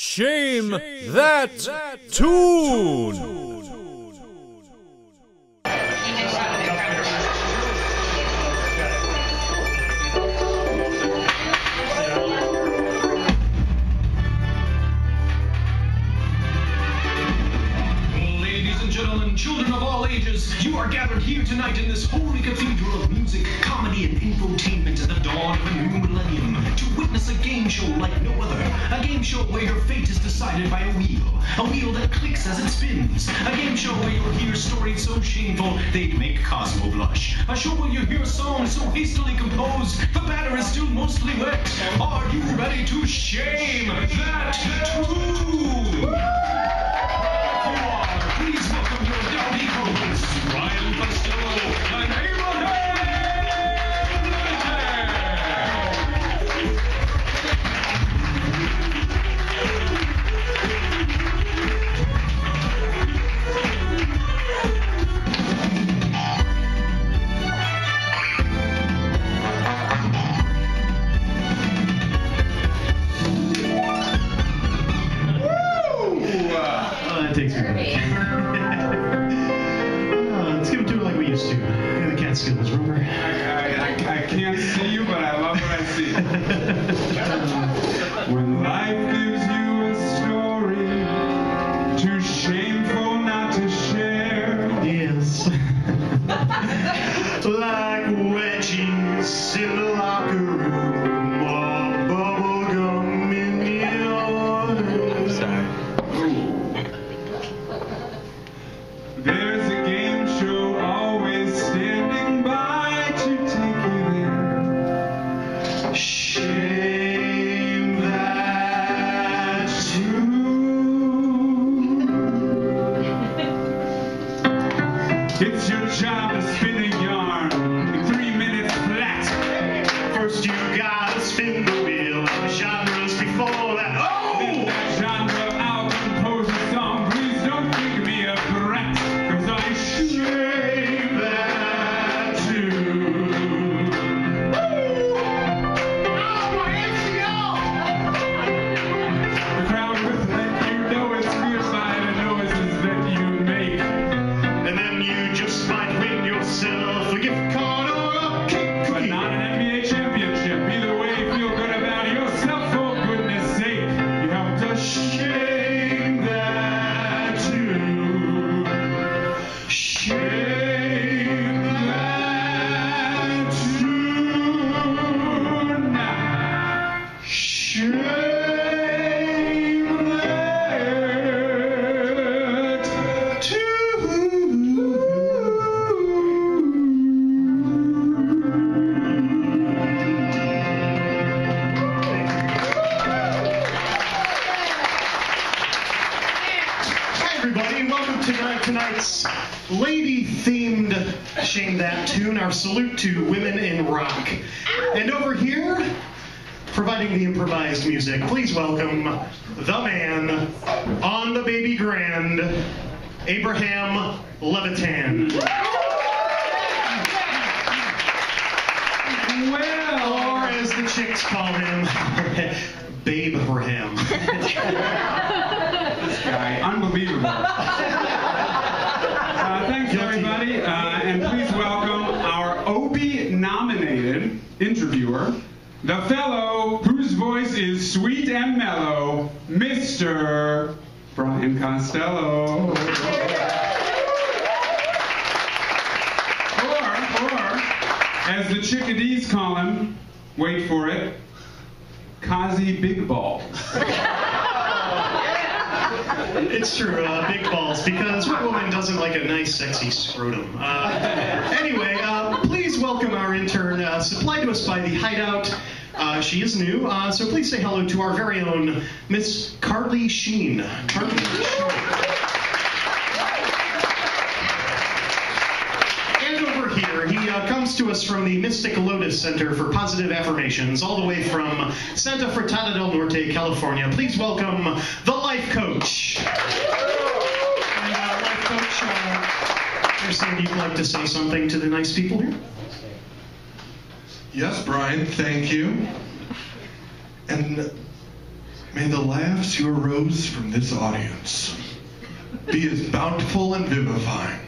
Shame that tune! Children of all ages, you are gathered here tonight in this holy cathedral of music, comedy, and infotainment at the dawn of a new millennium to witness a game show like no other, a game show where your fate is decided by a wheel that clicks as it spins, a game show where you'll hear stories so shameful they'd make Cosmo blush, a show where you hear songs so hastily composed the batter is still mostly wet. Are you ready to shame that tune? Please welcome your Brian Costello and Abraham Levitan. Woo! That takes me back. To. Yeah, the cat steal his rumor. I can't see you, but I love what I see. When life gives you a story too shameful not to share. Yes. Like wedgies in the locker room or bubble gum in the order. I'm sorry. There's a game standing by to take you there. Shame that tune. It's your job to spin a yarn in 3 minutes flat. First you gotta spin the wheel of genres before that. Oh! Then that genre, I'll compose a song. Please don't think me a brat, cause I shame that. Tonight's lady-themed Shame That Tune, our salute to women in rock. And over here, providing the improvised music, please welcome the man on the baby grand, Abraham Levitan. Well, or as the chicks call him, Babe Abraham. This guy, unbelievable. Thanks, everybody, and please welcome our Obie-nominated interviewer, the fellow whose voice is sweet and mellow, Mr. Brian Costello. Or, as the chickadees call him, wait for it, Kazi Big Balls. It's true, big balls, because what woman doesn't like a nice, sexy scrotum? Anyway, please welcome our intern, supplied to us by The Hideout. She is new, so please say hello to our very own Miss Carly Sheen. Carly Sheen. And over here, he comes to us from the Mystic Lotus Center for Positive Affirmations, all the way from Santa Fratada del Norte, California. Please welcome the Life Coach. And Life Coach, I understand you'd like to say something to the nice people here? Yes, Brian, thank you. And May the laughs you arose from this audience be as bountiful and vivifying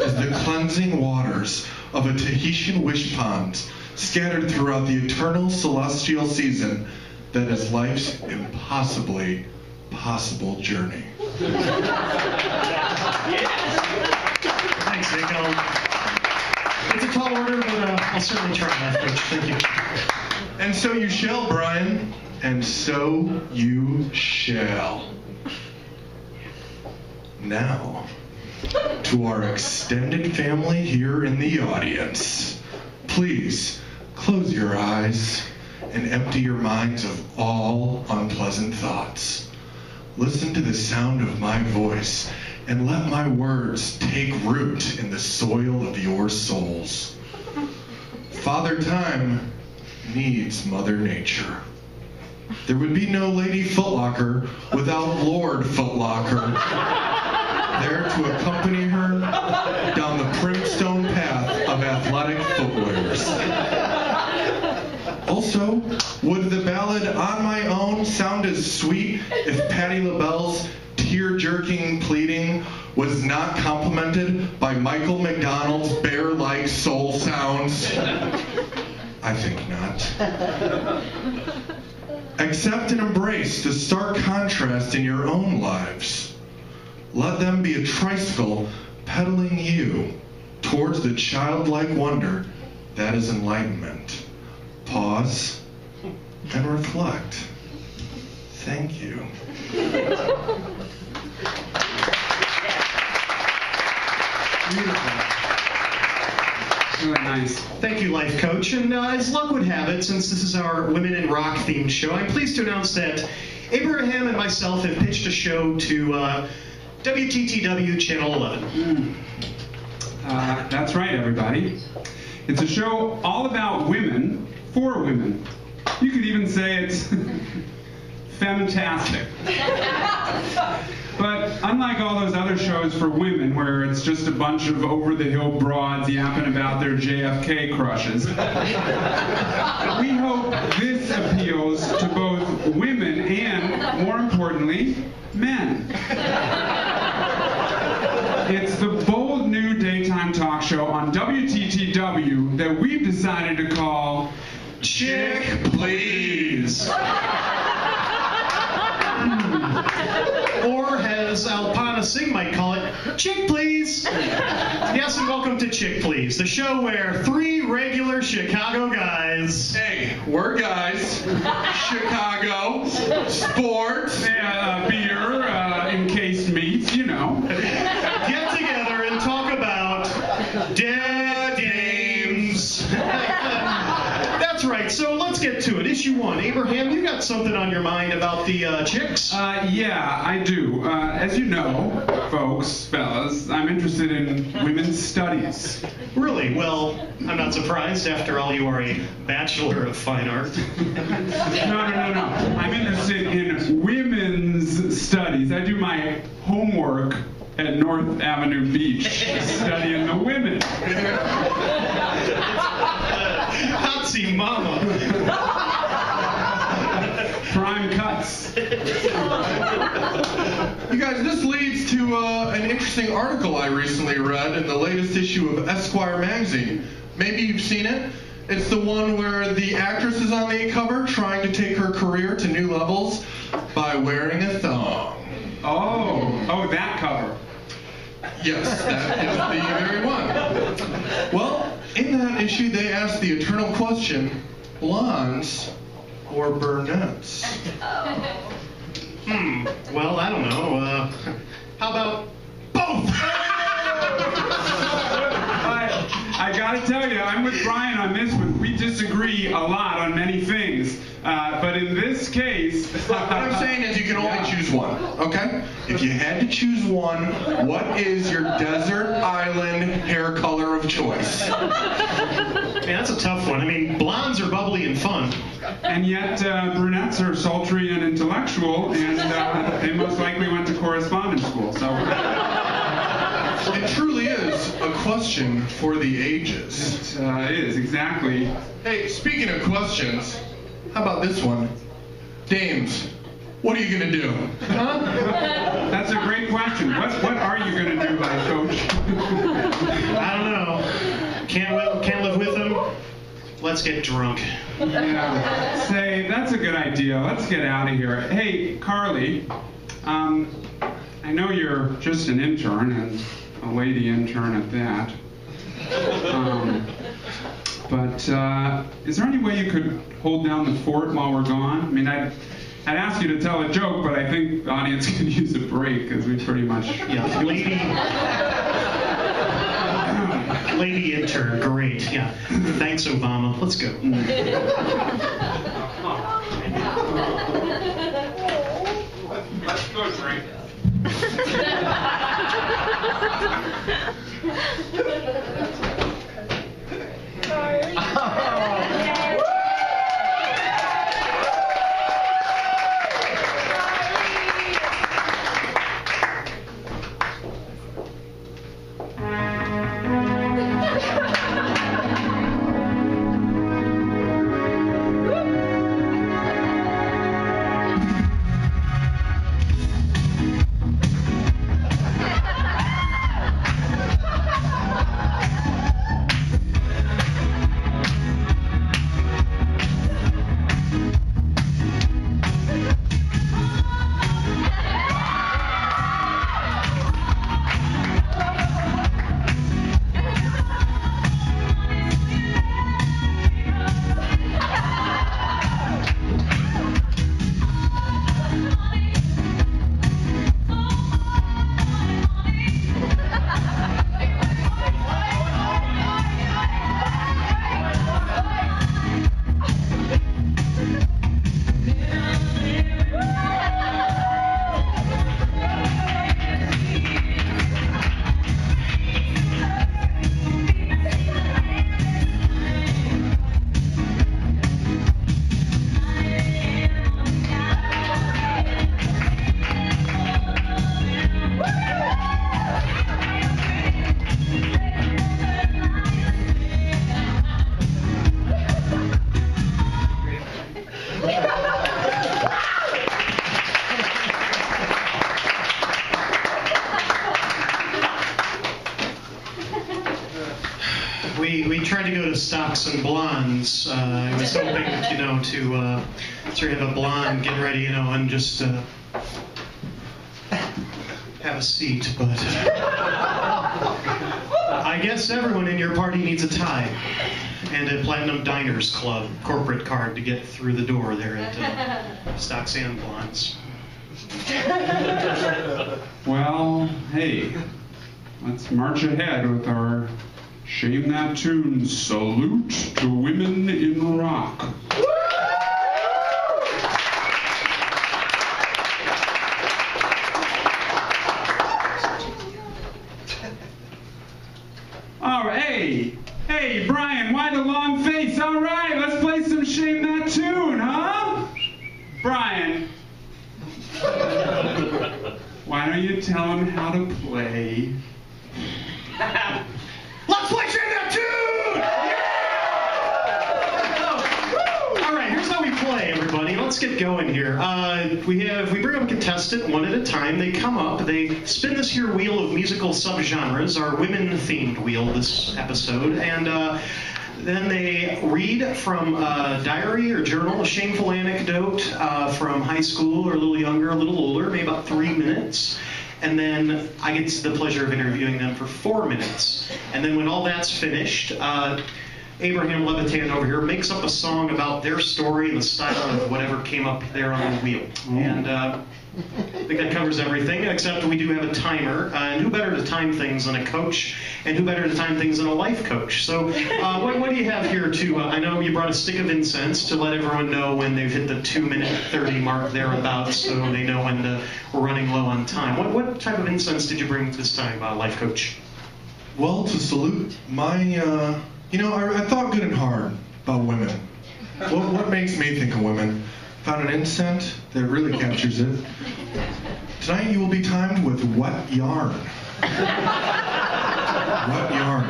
as the cleansing waters of a Tahitian wish pond scattered throughout the eternal celestial season that is life's impossibly possible journey. Yes. Thanks, Nico. It's a tall order, but I'll certainly try that. Thank you. And so you shall, Brian. And so you shall. Now, to our extended family here in the audience, please close your eyes and empty your minds of all unpleasant thoughts. Listen to the sound of my voice and let my words take root in the soil of your souls. Father Time needs Mother Nature. There would be no Lady Footlocker without Lord Footlocker there to accompany her down the brimstone path of athletic footwears. Also, would the ballad On My Own sound as sweet if Patti LaBelle's tear-jerking pleading was not complemented by Michael McDonald's bear-like soul sounds? I think not. Accept and embrace the stark contrast in your own lives. Let them be a tricycle pedaling you towards the childlike wonder that is enlightenment. Pause and reflect. Thank you. Beautiful. Really nice. Thank you, Life Coach. And as luck would have it, since this is our Women in Rock themed show, I'm pleased to announce that Abraham and myself have pitched a show to WTTW Channel 11. That's right, everybody. It's a show all about women, for women. You could even say it's femtastic. But unlike all those other shows for women where it's just a bunch of over-the-hill broads yapping about their JFK crushes, we hope this appeals to both women and, more importantly, men. It's the bold new daytime talk show on WTTW that we've decided to call Chick Please. Or, as Alpana Singh might call it, Chick Please. Yes, and welcome to Chick Please, the show where three regular Chicago guys. Hey, we're guys. Chicago, sports, beer, encased meats, you know. Get together and talk about dead games. That's right. So let's get to it. Issue 1. Abraham, you got something on your mind about the chicks? Yeah, I do. As you know, folks, fellas, I'm interested in women's studies. Really? Well, I'm not surprised. After all, you are a Bachelor of Fine Art. No. I'm interested in women's studies. I do my homework at North Avenue Beach, studying the women. Hotsy mama. Prime cuts. You guys, this leads to an interesting article I recently read in the latest issue of Esquire magazine. Maybe you've seen it. It's the one where the actress is on the cover trying to take her career to new levels by wearing a thong. Oh, that cover. Yes, that is the very one. Well, in that issue, they asked the eternal question, blondes or brunettes? Well, I don't know. How about both? I gotta tell you, I'm with Brian on this one. We disagree a lot on many things. But in this case... Look, what I'm saying is you can only choose one, okay? If you had to choose one, what is your desert island hair color of choice? Man, that's a tough one. I mean, blondes are bubbly and fun. And yet, brunettes are sultry and intellectual, and they most likely went to correspondence school, so... It truly is a question for the ages. It is, exactly. Hey, speaking of questions... How about this one? Dames What are you going to do? Huh? That's a great question. What are you going to do, my coach? I don't know. Can't live with him. Let's get drunk. Yeah. Say, that's a good idea. Let's get out of here. Hey, Carly, I know you're just an intern, and a lady intern at that. But is there any way you could hold down the fort while we're gone? I mean, I'd ask you to tell a joke, but I think the audience could use a break, because we pretty much... Yeah, lady intern, great, yeah. Thanks, Obama. Let's go. Let's go drink. Stocks and Blondes. I was hoping, to have a blonde get ready, and just have a seat. But I guess everyone in your party needs a tie and a Platinum Diners Club corporate card to get through the door there at Stocks and Blondes. Well, hey, let's march ahead with our Shame That Tune salute to women in rock. Woo! All right, hey, Brian, why the long face? All right, let's play some Shame That Tune, huh? Brian, why don't you tell him how to play? Let's play Shame That Tune! Yeah! All right, here's how we play, everybody. Let's get going here. We bring up a contestant one at a time. They come up. They spin this here wheel of musical subgenres, our women-themed wheel this episode, and then they read from a diary or journal, a shameful anecdote from high school or a little younger, a little older, maybe about 3 minutes. And then I get the pleasure of interviewing them for 4 minutes. And then when all that's finished, Abraham Levitan over here makes up a song about their story in the style of whatever came up there on the wheel. And I think that covers everything, except we do have a timer. And who better to time things than a coach? And who better to time things than a life coach? So what do you have here to, I know you brought a stick of incense to let everyone know when they've hit the 2:30 mark thereabouts, so they know when we're running low on time. What type of incense did you bring this time, life coach? Well, to salute my, I thought good and hard about women. What makes me think of women? Found an incense that really captures it. Tonight you will be timed with wet yarn. Wet yarn.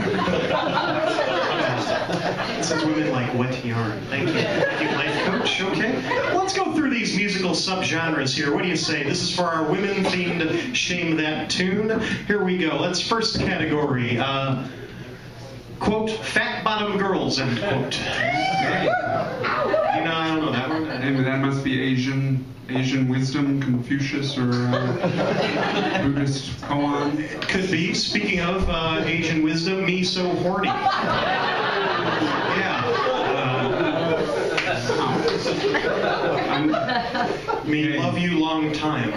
Since women like wet yarn. Thank you, life coach. Okay. Let's go through these musical subgenres here. What do you say? This is for our women-themed Shame That Tune. Here we go. Let's first category. Quote, fat bottom girls, end quote. You know, I don't know that one. And that must be Asian wisdom, Confucius, or Buddhist koan. Could be. Speaking of Asian wisdom, me so horny. Yeah. Me love you long time.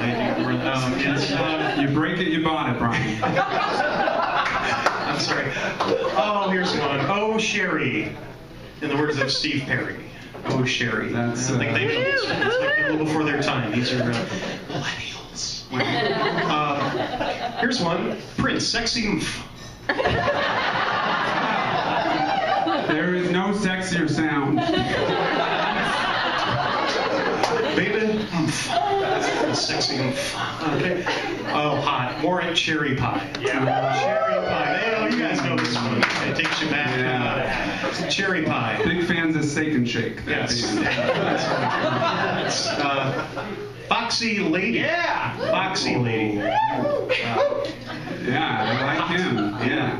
You break it, you bought it, Brian. I'm sorry. Oh, here's one. Oh, Sherry. In the words of Steve Perry. Oh, Sherry. That's like people before their time. These are millennials. Here's one. Prince, sexy oomph. There is no sexier sound. Baby, oomph. That's sexy oomph. Okay. Oh, hot. More at cherry pie. Yeah. Cherry pie. You guys know this one. It takes you back. Yeah. Cherry pie. Big fans of Steak and Shake. Yes. Foxy Lady. Yeah. Foxy Lady. Yeah, I like him. Yeah.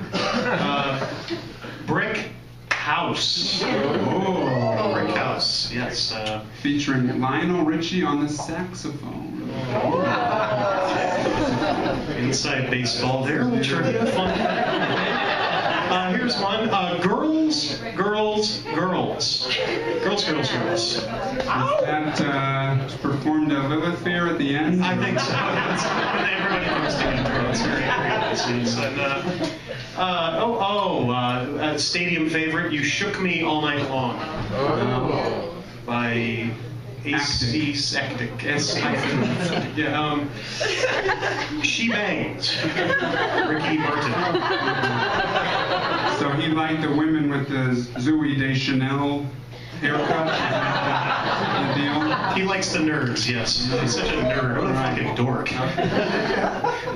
Brick House. Oh. Brick House. Yes. Featuring Lionel Richie on the saxophone. Inside baseball there. We'll try to have fun. Here's one. Girls. Girls. Is that performed at Lilith Fair at the end? I think so. Everybody comes together. It's very cool. Stadium favorite, You Shook Me All Night Long. Oh. By AC Sectic. Yeah. She Bangs. Ricky Martin. So he liked the women with the Zooey Deschanel haircut. He likes the nerds, yes. He's such a nerd. What a fucking dork.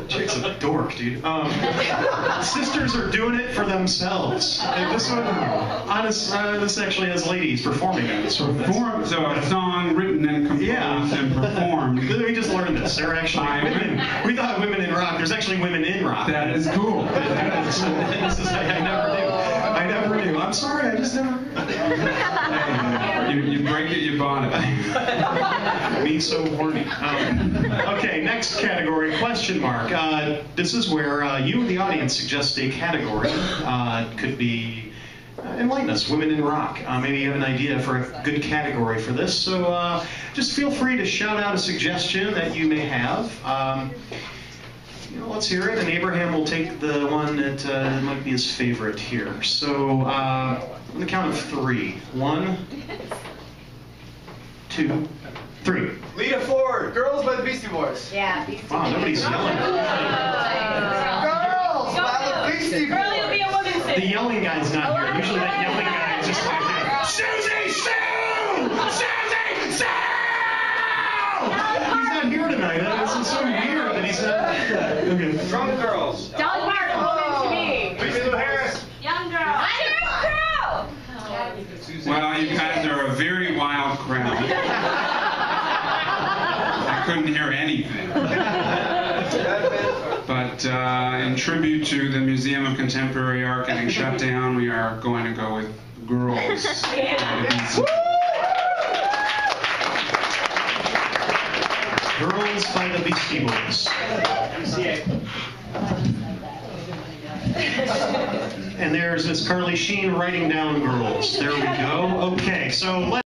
Chick's a dork, dude. Sisters Are Doing It For Themselves. And this one, this actually has ladies performing it. So a song written and composed and performed. We just learned this. There are actually women. We thought women in rock. There's actually women in rock. That is cool. I never knew. I'm sorry, I just never... you break it, you bought it. Me so horny. Okay, next category, question mark. This is where you, the audience, suggest a category. It could be... enlighten us, women in rock. Maybe you have an idea for a good category for this. So just feel free to shout out a suggestion that you may have. Let's hear it, and Abraham will take the one that might be his favorite here. So, on the count of three. 1, 2, 3. Lita Ford, Girls by the Beastie Boys. Yeah, Beastie Boys. Wow, nobody's yelling. Girls by the Beastie Boys. Girl, you'll be a woman soon. The yelling guy's not here. Usually that yelling guy is just like that. Susie Sue! Susie Sue! He's not here tonight. This is so weird that he's not here. Okay. Drunk girls. Dolly Parton, Woman to Me. Boogaloo Harris. Young Girl. Underground. Well, you guys are a very wild crowd. I couldn't hear anything. But in tribute to the Museum of Contemporary Art getting shut down, we are going to go with Girls. Girls by the Beastie Boys. And there's Miss Carly Sheen writing down Girls. There we go. Okay, so let's